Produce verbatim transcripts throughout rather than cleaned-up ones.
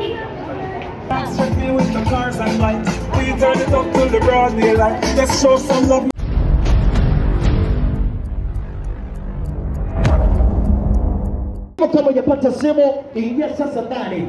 Dance with me with the cars and lights. We turn it up till the broad daylight. Let's show some love. Kama yapata simu ingia sasa ndani.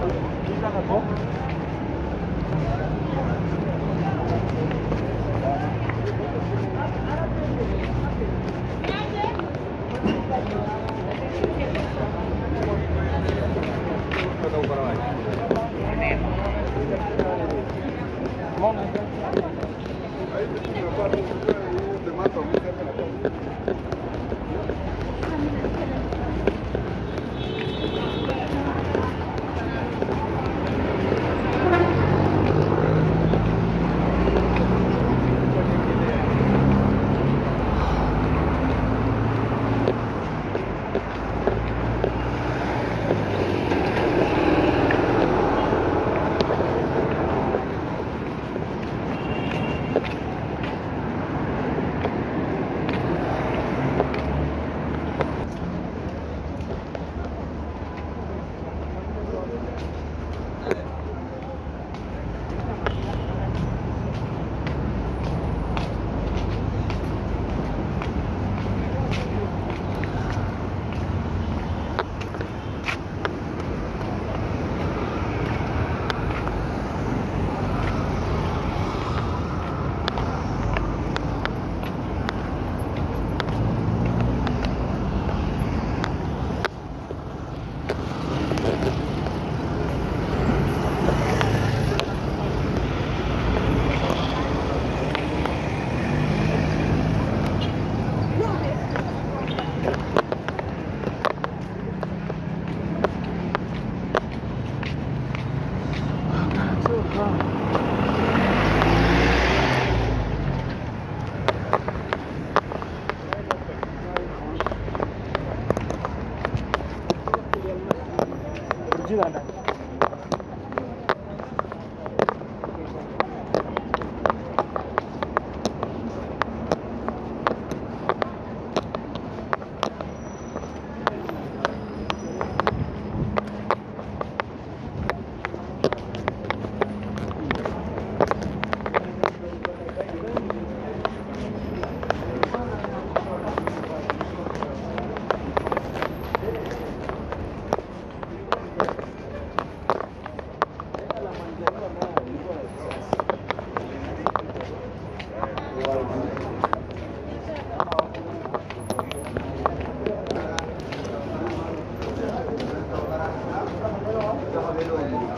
do that now.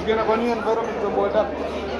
you get a funny environment to board up.